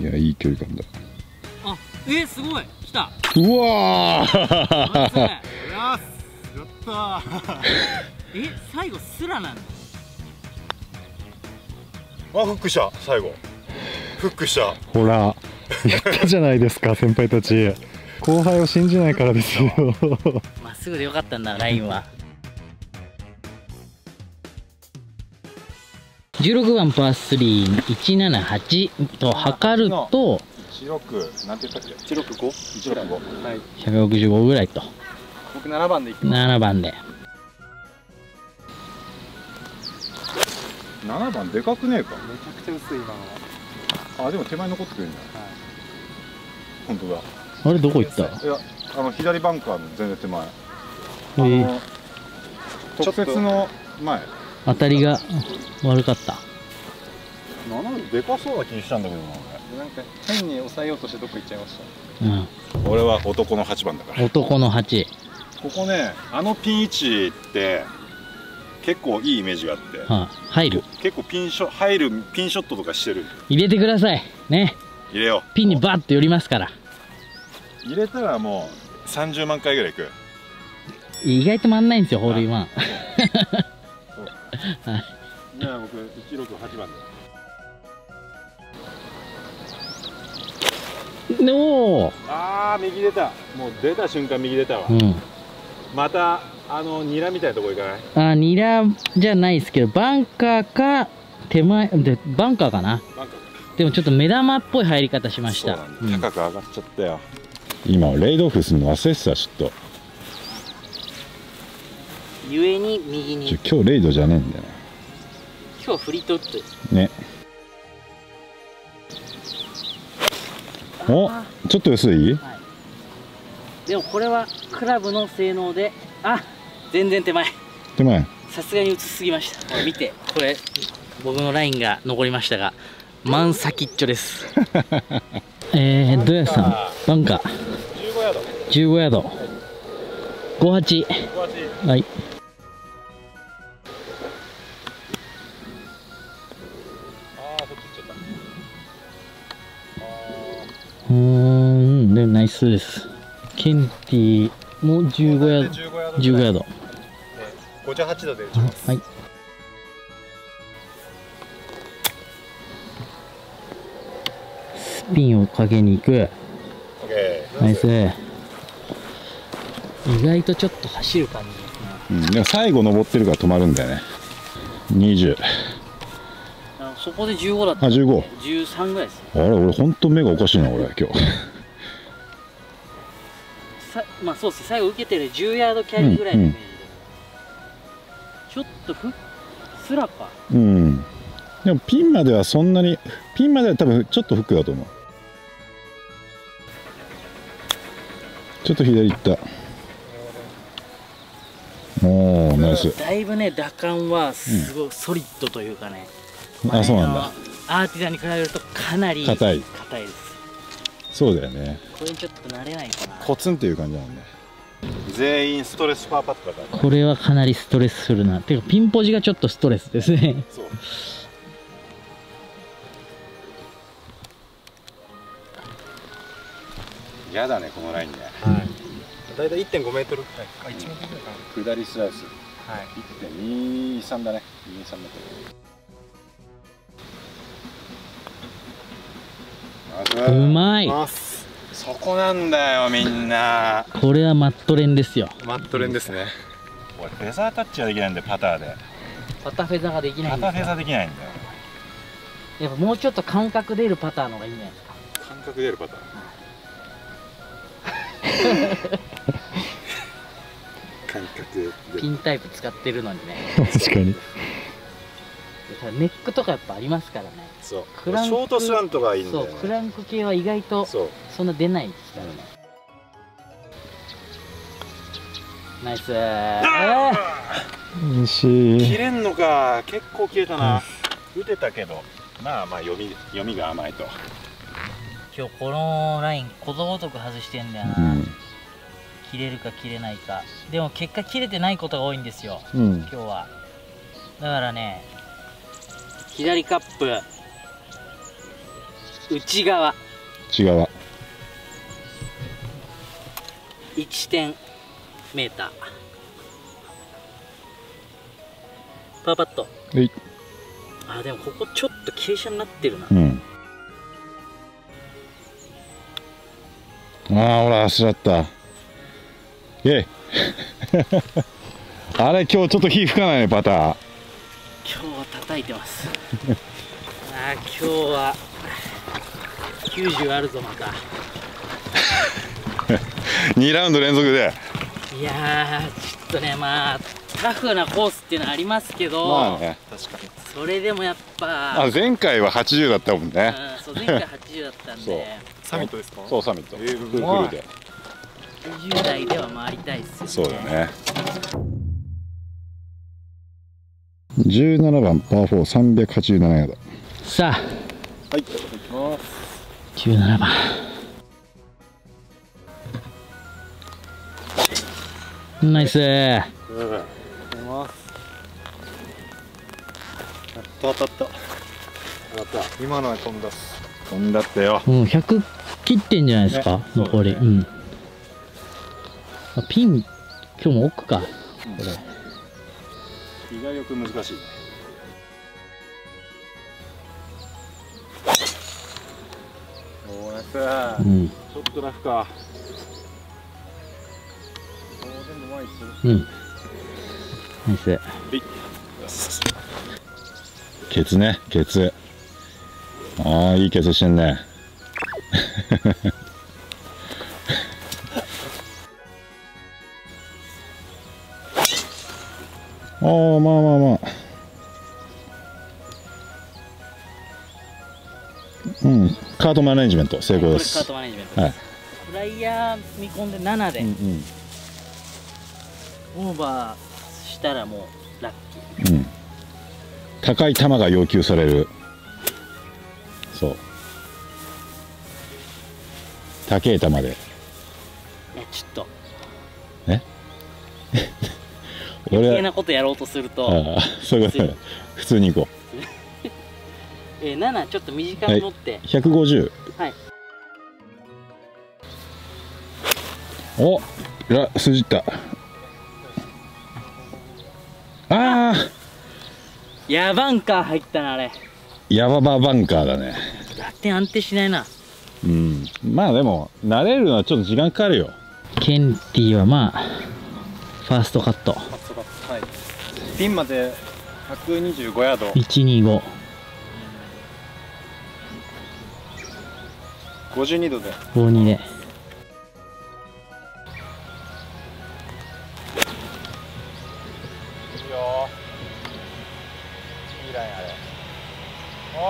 いや、いい距離感だ。あ、すごい来た。うわーやったー最後すらなんだ。あ、フックした。最後フックした。ほらやったじゃないですか先輩たち。後輩を信じないからですよまっすぐでよかったんだ、ラインは。16番パー3178と測ると16なんて言ったっけ、165、はい、165ぐらいと。僕7番で行きます。7番で。7番でかくねえか。めちゃくちゃ薄い今のは。あ、でも手前残ってくるんだ、はい、本当だ。あれどこ行った？いや、左バンカーの全然手前、直接の前当たりが悪かった。7でかそうな気にしたんだけどな。なんか変に抑えようとしてどっか行っちゃいました、うん、俺は男の8番だから。男の8。ここね、ピン位置って結構いいイメージがあって、はあ、入る。結構入るピンショットとかしてる。入れてくださいね。入れよう。ピンにバッと寄りますから。入れたらもう30万回ぐらいいく。意外と回んないんですよホールインワン。じゃあ僕168番で。おお、ああ右出た。もう出た瞬間右出たわ、うん、またニラみたいなとこ行かない？あ、ニラじゃないですけどバンカーか手前でバンカーかな。バンカーか。でもちょっと目玉っぽい入り方しました。高く上がっちゃったよ、うん、今レイドオフするの焦ってた。ちょっとゆえに右に。今日レイドじゃねえんだよ。今日フリートウッドですね。お、ちょっと薄い、はい、でもこれはクラブの性能で。あ、全然手前。手前さすがに薄すぎました。見てこれ、僕のラインが残りましたが満先っちょですどやさんバンカー15ヤード58、はい。うん、でナイスです。ケンティも15ヤード、15ヤード、58度で打ちます。はい、ピンをかけに行く。ナイス。意外とちょっと走る感じですね、うん、でも最後登ってるから止まるんだよね。20、そこで15だった。あ、15、13ぐらいです、ね、あれ俺ほんと目がおかしいな俺今日まあそうですね、最後受けてる10ヤードキャリーぐらいのイメージで、ちょっとスラか。うん、でもピンまではそんなに、ピンまでは多分ちょっとフックだと思う。ちょっと左行った。おお、ナイス。だいぶね、打感はすごいソリッドというかね、うん、あ、そうなんだ。アーティザンに比べるとかなり硬い。硬いです。そうだよね。これにちょっと慣れないかな。コツンっていう感じなんだ。全員ストレスパーパットだから、ね、これはかなりストレスするな。ていうかピンポジがちょっとストレスですね。そうやだね、このラインね。だいたい 1.5 メートルくらい、下りスライス、はい、1.23 だね。23メートル。うまい。そこなんだよ、みんな。これはマットレンですよ。マットレンですね。俺フェザータッチはできないんで、パターで。パターフェザーができないんだよ。パターフェザーできないんだよ。やっぱもうちょっと感覚出るパターの方がいいんじゃないですか。感覚出るパター。感覚でピンタイプ使ってるのにね。確かにネックとかやっぱありますからね。そうショートスラントがいいんだよね。そうクランク系は意外とそんな出ないですからね。ナイスー。切れんのか。結構切れたな。打てたけどまあまあ読みが甘いと。今日このラインことごとく外してんだよな、うん、切れるか切れないか。でも結果切れてないことが多いんですよ、うん、今日は。だからね、左カップ内側。内側。1メーター。パーパット。はい。あ、でもここちょっと傾斜になってるな。うん。ああ、ほら、足だった。イェイ。あれ、今日ちょっと火吹かないね、パター。今日は叩いてます。ああ、今日は。90あるぞ、また。2ラウンド連続で。いやー、ちょっとね、まあタフなコースっていうのはありますけど、まあね、確かにそれでもやっぱ、あ、前回は80だったもんね。うん、そう、前回80だったんでサミットですか。そう、サミットフルで90代では回りたいっすよね。そうだね。17番パー4、387ヤード。さあ、はい、いきます。17番、ナイス。今のは飛んだ。飛んだったよ。もう100切ってんじゃないですか、残り。うん。ピン、今日も奥か。意外よく難しい。おー、ナイス。ちょっとラフか。うん。ナイス。ケツね、ケツ。ああ、いいケツしてんね。ああ、まあまあまあ。うん、カートマネジメント成功です。カートマネジメント。はい。フライヤー見込んで7で。うんうん。オーバーしたらもうラッキー。うん、高い球が要求される。そう、高い球で。いや、ちょっとえ俺余計なことやろうとすると。ああ、そういうことだ。普通に行こう。7ちょっと短く持って、はい、150。はい。おっ、筋った。ああ、ヤバンカー入ったな、あれ。ヤバババンカーだね。打点安定しないな。うん、まあでも慣れるのはちょっと時間かかるよ。ケンティはまあファーストカット。はい。ピンまで125ヤード。125。52度で。52で。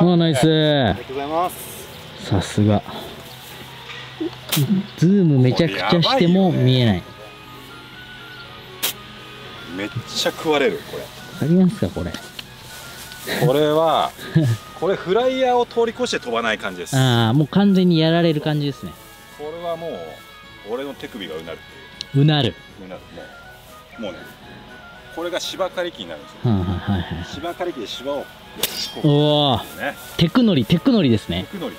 おー、ナイス。ありがとうございます。さすが。ズームめちゃくちゃしても見えない。ね、めっちゃ食われる、これ。わかりますか、これ。これはこれフライヤーを通り越して飛ばない感じです。ああ、もう完全にやられる感じですね。これはもう俺の手首がうなるっていう。うなる、うなる。もうね、これが芝刈り機になるんですよ。芝刈り機で芝を。おお、テクノリ、テクノリですね。テクノリ。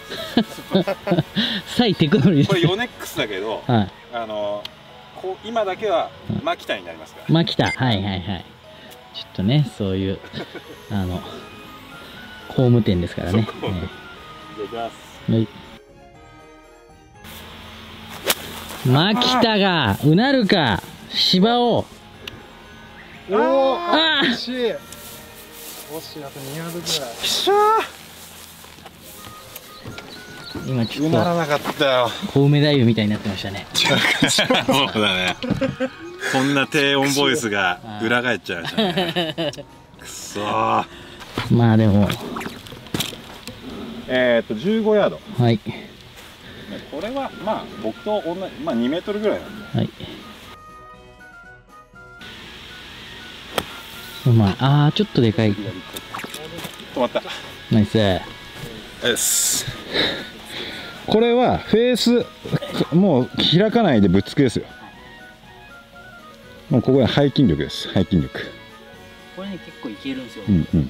サイテクノリです。これヨネックスだけど、今だけはマキタになりますから。マキタ、はいはいはい。ちょっとね、そういう工務店ですからね。いただきます。マキタがうなるか、芝を。おお、ああ。今ちょっと小梅太夫みたいになってましたね。そうだね。こんな低音ボイスが裏返っちゃいましたね。くそー。まあでも15ヤード。はい。これはまあ僕と同じ、まあ2メートルぐらいなんで。はい。うまい。ああ、ちょっとでかい。止まった。ナイス。です。これはフェースもう開かないでぶっつけですよ。もうここは背筋力です。背筋力。これね、結構いけるんですよ。うんうん。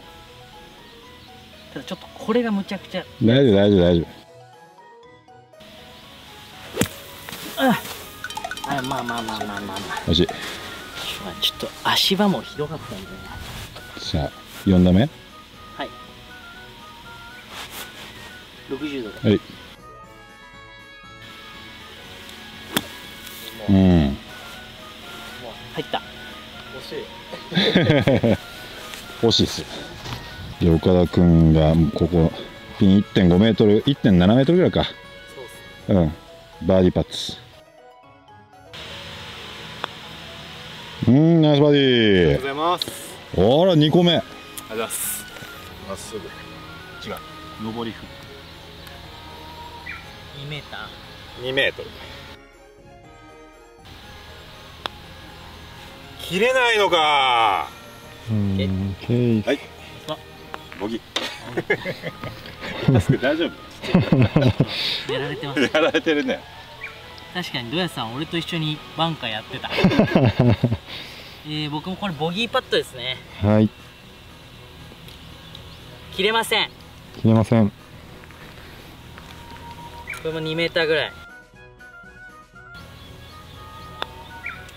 ただちょっとこれがむちゃくちゃ。大丈夫大丈夫大丈夫。あ、まあ。おいしい。ちょっと足場もひどかったんで。じゃあ、4打目。はい。60度で。はい。うん。入った。惜しい。惜しいです。岡田君がここピン 1.5 メートル 1.7 メートルぐらいか。そうですね。うん。バーディーパッツ。ナイスバーディー。ありがとうございます。あら2個目。ありがとうございます。まっすぐ。違う。上りフック。2メートル。切れないのか。はい。ボギー。マスク大丈夫。やられてます。やられてるね。確かにドヤさん、俺と一緒にバンカーやってた。僕もこれボギーパットですね。はい。切れません。切れません。これも2メーターぐらい。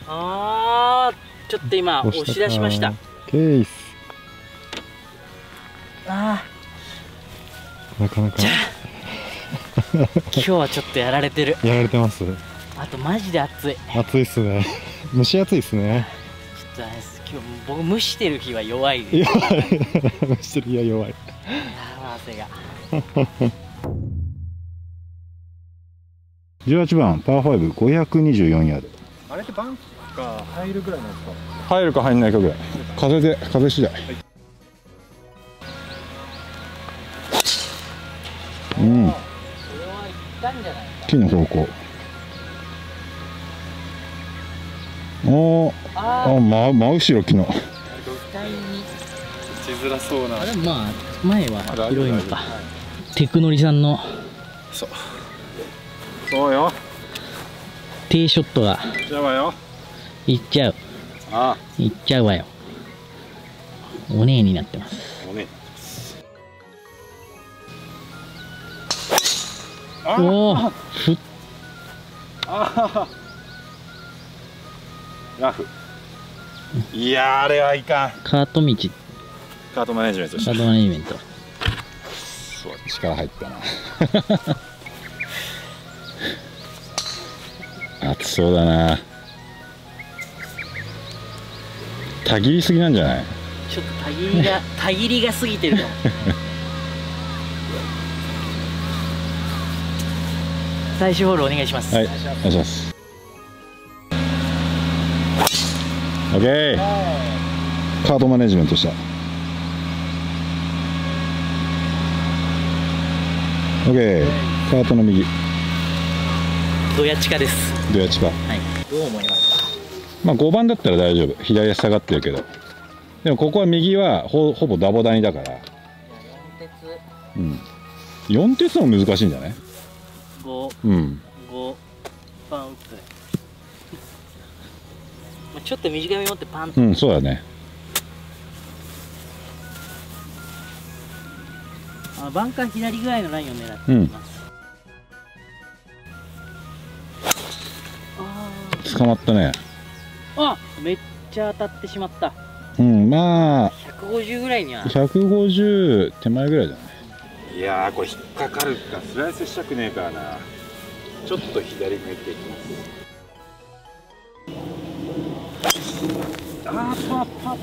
ああ、ちょっと今押し出しました。ケース。ああ。なかなか。今日はちょっとやられてる。やられてます。あとマジで暑い。暑いっすね。蒸し暑いっすね。ちょっとです。今日僕蒸してる日は弱いです。蒸してる日は弱い。汗が。18番パー5、524ヤード。あれってバンカー入るぐらいなんですか。入るか入んないかぐらい。風次第。はい、木の方向。おあ、真後ろ木の。打ちづらそうな。あれ、まあ前は広いのか。テクノリさんの。そうよ。ティーショットが。いっちゃうわよ。いっちゃうわよ。おねえになってます。おねえ。おお、ラフ。いや、あれはいかん。カート道。カートマネジメント。カートマネジメント。そう、力入ったな。暑そうだな。たぎりすぎなんじゃない。ちょっとたぎりが過ぎてるかも。最終ホールお願いします。はい、お願いします。オッケー。カートマネジメントした。オッケー。カートの右。ドヤチカです。ドヤチカ。はい。どう思いますか。まあ5番だったら大丈夫。左足下がってるけど。でもここは右はほぼダボダニだから。4鉄も難しいんじゃない。5番打ってちょっと短めに持ってパンと、そうだね。バンカー左ぐらいのラインを狙っています。捕まったね。あ、めっちゃ当たってしまった。まあ150ぐらいには、150手前ぐらいじゃない。いやー、これ引っかかるか。スライスしたくねえからな。ちょっと左向いていきます。あー、パッ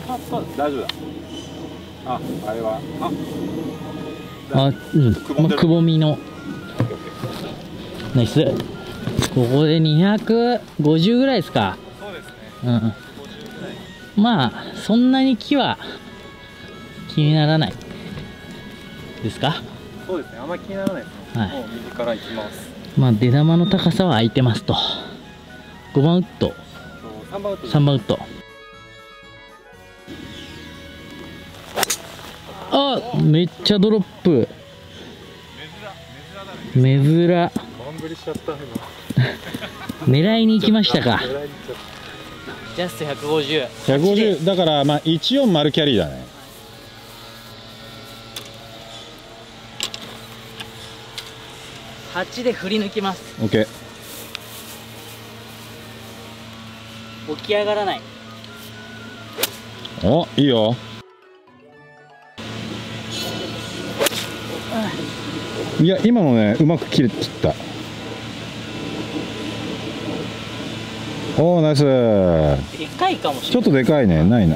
大丈夫だ。あ、あれはくぼみのナイス。ここで250ぐらいですか。そうですね。まあそんなに木は気にならないですか。そうですね、あんまり気にならないですね。はい、もう右から行きます。まあ出玉の高さは空いてますと。5番ウッド、3番ウッド。あ、めっちゃドロップ。目面狙いに行きましたか。ジャスト150だから、まあ140キャリーだね。8で振り抜きます。オッケー。起き上がらない。お、いいよ。いや、今のね、うまく切れてきた。おー、ナイス。でかいかもしれない。ちょっとでかいね、ないな。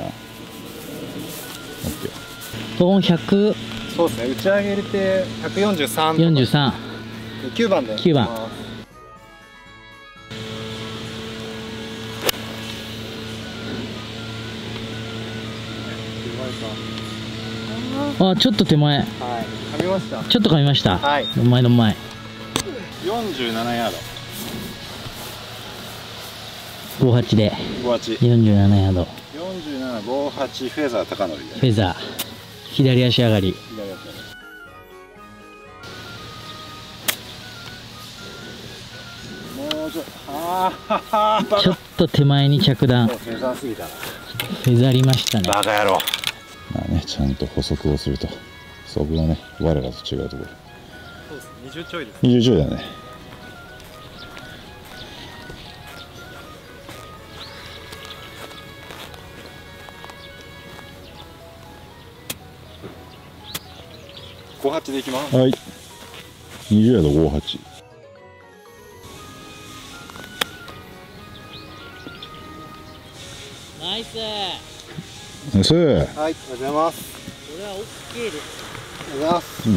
トーン100。そうですね、打ち上げ入れて143。43。9番で。9番。あ、ちょっと手前。はい、噛みました。ちょっと噛みました。はい。前の前。47ヤード。58で。47ヤード。4758フェザー高典で。フェザー。左足上がり。もうちょっと。ああ。ちょっと手前に着弾。フェザーすぎたな。フェザーりましたね。バカ野郎。まあね、ちゃんと補足をするとそこがね、我らと違うところ。そうです、20ちょいです。20ちょいだね。58でいきます。はい、20ヤード58。ナイス。はい、おはようございます。これはオッケーです。おはようございます。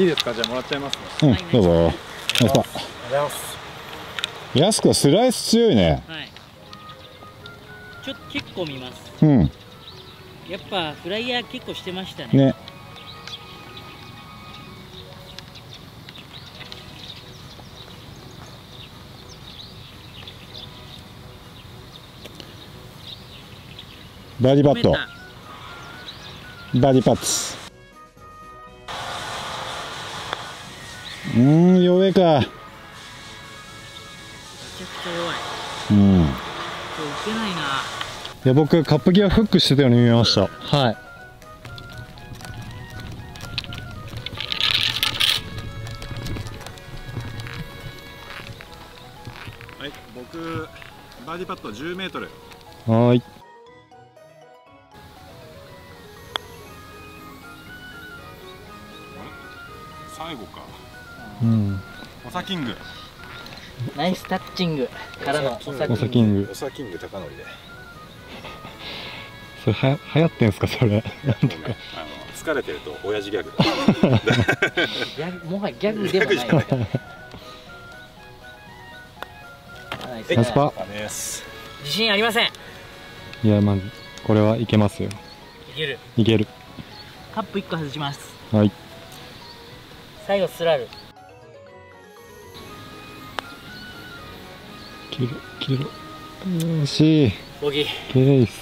いいですか、じゃあもらっちゃいますね。うん、どうぞ。やった。安くはスライス強いね。はい。結構見ます。うん。やっぱフライヤー結構してましたね。ね。バーディーパット。バーディーパット。弱いか。めちゃくちゃ弱い。これいけないな。いや、僕カップギアフックしてたように見えました。はい。はい、僕バーディーパット10メートル。はい。最後か。おさキング。ナイスタッチングからのおさキング。おさキング高典で。それ流行ってんすかそれ。疲れてると親父ギャグ。もはやギャグでもない。ナイスパーです。自信ありません。いや、まあこれはいけますよ。いける。いける。カップ1個外します。はい。最後スラル。切れろ。惜しい。ボギー。綺麗です。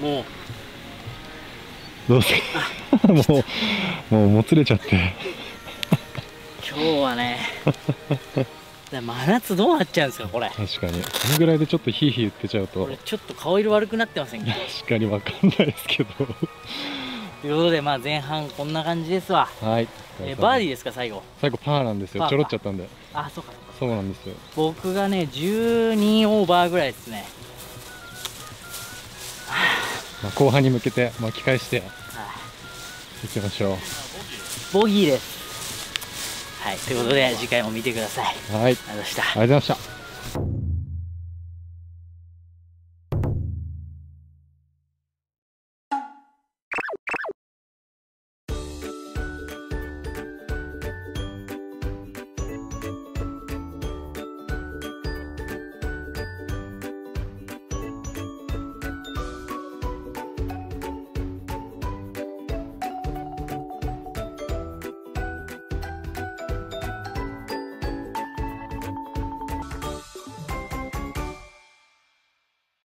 もう。どうせ。もうもつれちゃって。今日はね。真夏どうなっちゃうんですかこれ。確かに。このぐらいでちょっとヒーヒー言ってちゃうと。これちょっと顔色悪くなってませんか。確かにわかんないですけど。ということで、まあ前半こんな感じですわ。はい。バーディーですか最後。最後パーなんですよ。ちょろっちゃったんで。あ、そうか。そうなんですよ。僕がね12オーバーぐらいですね。まあ後半に向けて巻き返していきましょう。ボギーです。はい。ということで次回も見てください。はい。ありがとうございました。ありがとうございました。